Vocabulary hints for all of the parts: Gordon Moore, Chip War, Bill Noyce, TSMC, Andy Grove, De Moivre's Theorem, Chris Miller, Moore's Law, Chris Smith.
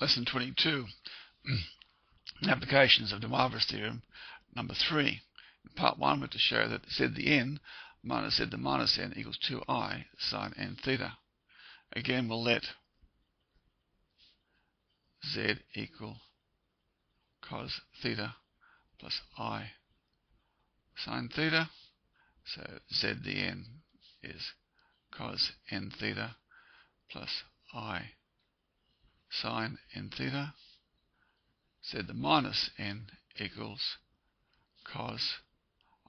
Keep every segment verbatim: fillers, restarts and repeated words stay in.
Lesson twenty-two, applications of De Moivre's theorem, number three. In part one, we have to show that Z the n minus Z the minus n equals two i sine n theta. Again, we'll let Z equal cos theta plus I sine theta. So Z the n is cos n theta plus I sine n theta. Z the minus n equals cos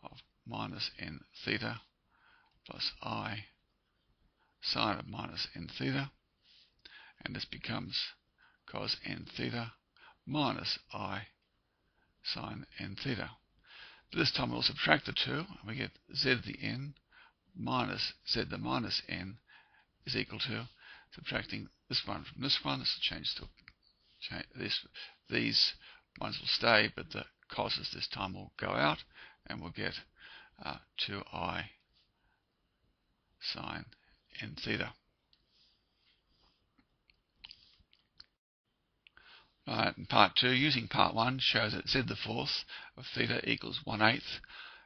of minus n theta plus I sine of minus n theta, and this becomes cos n theta minus I sine n theta. But this time we'll subtract the two and we get Z the n minus Z the minus n is equal to, subtracting this one from this one, this will change to change this, these ones will stay, but the cos's this time will go out, and we'll get uh, two i sine n theta. Right, in part two, using part one, shows that Z the fourth of theta equals one eighth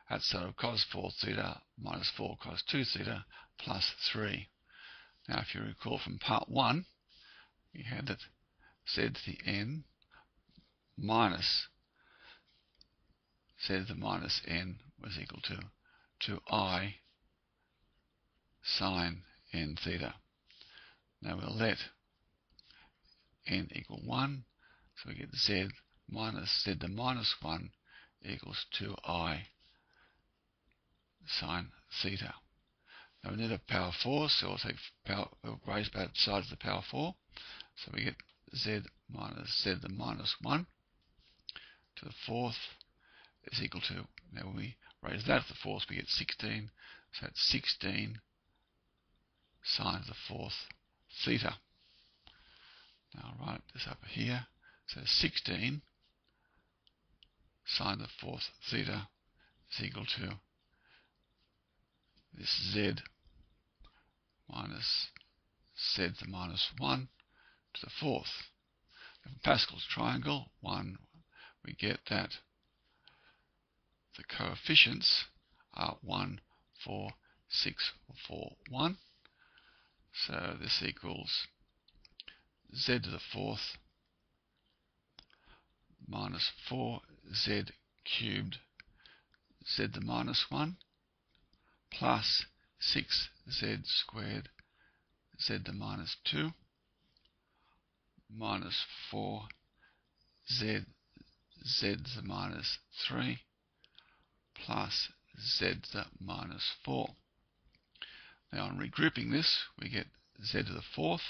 outside of cos four theta minus four cos two theta plus three. Now, if you recall from part one, we had that Z the n minus Z the minus n was equal to two i sine n theta. Now we'll let n equal one, so we get Z minus Z the minus one equals two i sine theta. Now we need a power four, so we'll take power, we'll raise both sides of the power four, so we get Z minus Z the minus one to the fourth is equal to, now when we raise that to the fourth we get sixteen, so that's sixteen sine the fourth theta. Now I'll write this up here, so sixteen sine the fourth theta is equal to this Z minus Z the minus one to the fourth. From Pascal's triangle, one, we get that the coefficients are one, four, six, four, one. So this equals Z to the fourth minus four Z cubed Z to the minus one plus six Z squared Z to the minus two minus four Z Z to the minus three plus Z to the minus four. Now on regrouping this, we get Z to the fourth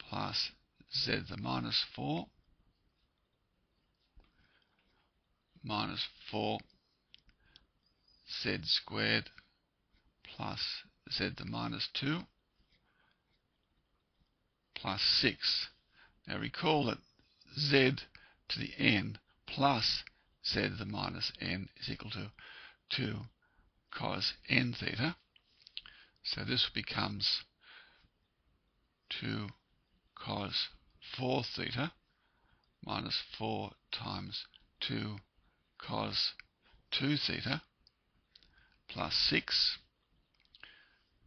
plus Z to the minus four minus four Z squared plus Z to the minus two plus six. Now recall that Z to the n plus Z to the minus n is equal to two cos n theta. So this becomes two cos four theta minus four times two cos two theta plus six.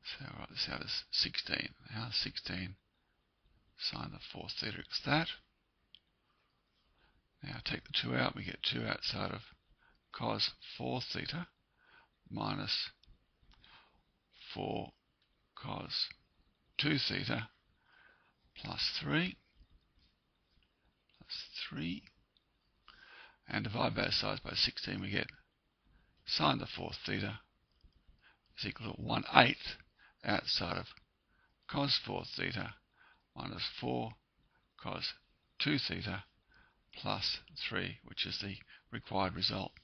So I'll write this out as sixteen. Now sixteen sine the fourth theta is that. Now take the two out, we get two outside of cos four theta minus four cos two theta plus three, plus three, and divide both sides by sixteen, we get sine the fourth theta is equal to one eighth outside of cos four theta minus four cos two theta plus three, which is the required result.